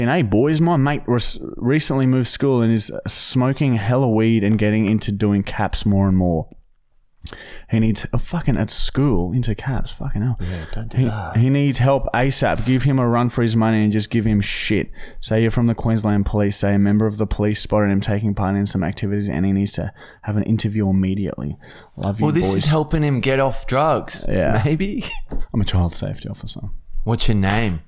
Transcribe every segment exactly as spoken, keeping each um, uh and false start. Hey boys, my mate recently moved school and is smoking hella weed and getting into doing caps more and more. He needs a fucking at school into caps, fucking hell. Yeah, don't do he, that. He needs help ASAP. Give him a run for his money and just give him shit. Say you're from the Queensland Police. Say a member of the police spotted him taking part in some activities and he needs to have an interview immediately. Love you, well, this boys. Is helping him get off drugs. Yeah, maybe. I'm a child safety officer. What's your name?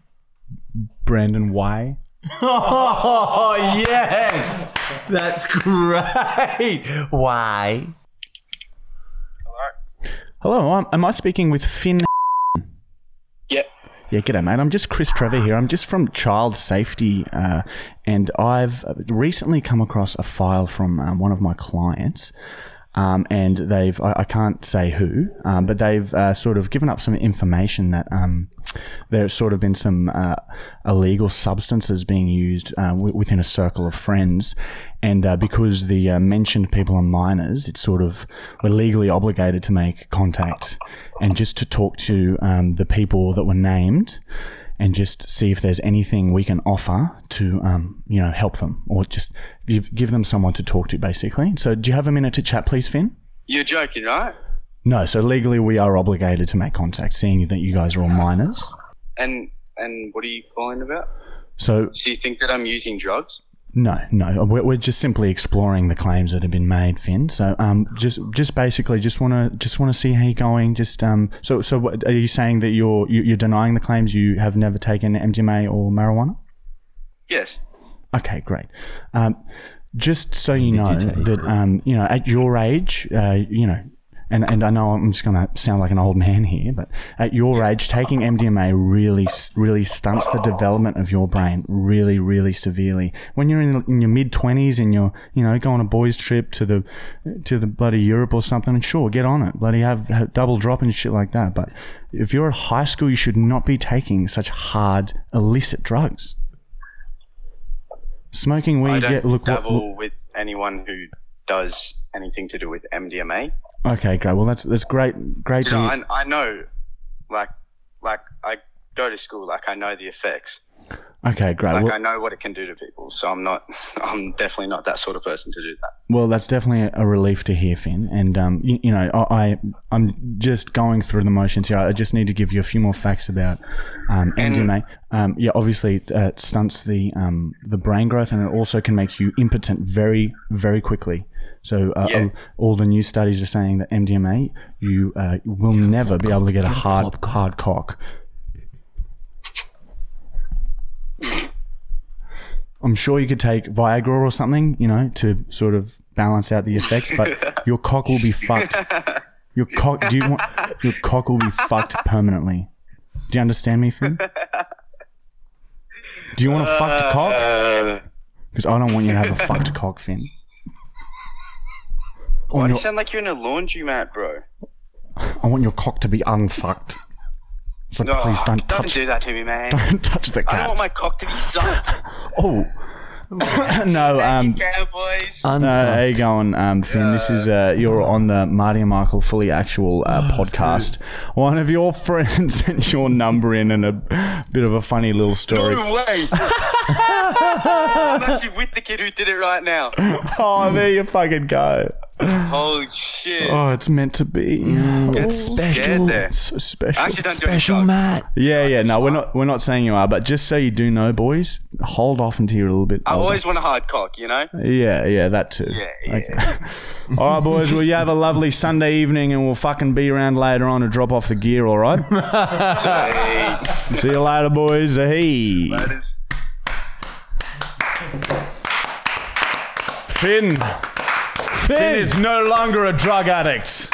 Brandon Y. Oh, yes. That's great. Why? Hello. Hello. I'm, am I speaking with Finn? Yep. Yeah, g'day, mate. I'm just Chris Trevor here. I'm just from Child Safety, uh, and I've recently come across a file from um, one of my clients. Um, and they've, I, I can't say who, um, but they've uh, sort of given up some information that um, there's sort of been some uh, illegal substances being used uh, w within a circle of friends. And uh, because the uh, mentioned people are minors, it's sort of, we're legally obligated to make contact and just to talk to um, the people that were named and just see if there's anything we can offer to, um, you know, help them or just give, give them someone to talk to, basically. So do you have a minute to chat, please, Finn? You're joking, right? No, so legally we are obligated to make contact, seeing that you guys are all minors. And and what are you calling about? So, so you think that I'm using drugs? No, no. We're, we're just simply exploring the claims that have been made, Finn. So, um, just, just basically, just wanna, just wanna see how you're going. Just, um, so, so, what, are you saying that you're, you're denying the claims? You have never taken M D M A or marijuana? Yes. Okay, great. Um, just so you know that, um, you know, at your age, uh, you know. And, and I know I'm just going to sound like an old man here, but at your age, taking M D M A really, really stunts the development of your brain really, really severely. When you're in, in your mid twenties and you're, you know, going on a boys' trip to the to the bloody Europe or something, and sure, get on it. Bloody have, have double drop and shit like that. But if you're at high school, you should not be taking such hard, illicit drugs. Smoking weed, I don't yeah, look, dabble look, with anyone who does anything to do with M D M A. Okay, great. Well, that's that's great. Great. You know, I, I know, like, like I go to school. Like, I know the effects. Okay, great. Like, well, I know what it can do to people. So I'm not. I'm definitely not that sort of person to do that. Well, that's definitely a relief to hear, Finn. And um, you, you know, I I'm just going through the motions here. I just need to give you a few more facts about um, M D M A. Um, yeah, obviously it uh, stunts the um the brain growth, and it also can make you impotent very very quickly. So uh, yeah. all the new studies are saying that M D M A, you uh, will You're never be able to get a hard hard cock. I'm sure you could take Viagra or something, you know, to sort of balance out the effects, but your cock will be fucked. Your cock, do you want, your cock will be fucked permanently. Do you understand me, Finn? Do you want a fucked uh, cock? Because I don't want you to have a fucked cock, Finn. Why do you sound like you're in a laundromat, bro? I want your cock to be unfucked. So no, please don't touch. Don't do that to me, man. Don't touch the cat. I don't want my cock to be sucked. Oh. No, um, Cowboys. No, how you going, um, Finn? Uh, this is uh, you're on the Marty and Michael Fully Actual uh, oh, podcast. One of your friends sent your number in, and a bit of a funny little story. No way. I'm actually with the kid who did it right now. Oh, there you fucking go. Holy shit. Oh, it's meant to be. Mm, it's special. It's so special. I actually don't special, do Matt. Yeah, yeah. No, we're not, we're not saying you are, but just so you do know, boys, hold off until you're a little bit older. I always want a hard cock, you know? Yeah, yeah, that too. Yeah, yeah. Okay. All right, boys, well, you have a lovely Sunday evening and we'll fucking be around later on to drop off the gear, all right? See you later, boys. Hey. Laters. Finn. Finn is no longer a drug addict.